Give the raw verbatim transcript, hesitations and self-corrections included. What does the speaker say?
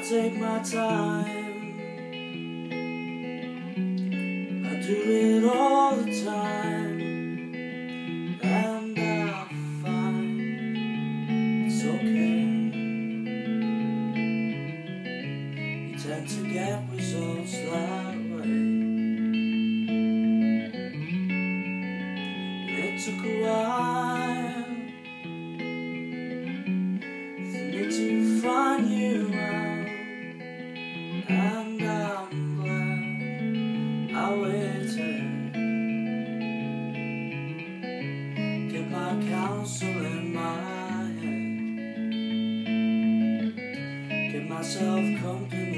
I take my time, I do it all the time, and I find it's okay. You tend to get results that way. It took a while for me to find you out, and I'm glad I waited. Get my counsel in my head, get myself company.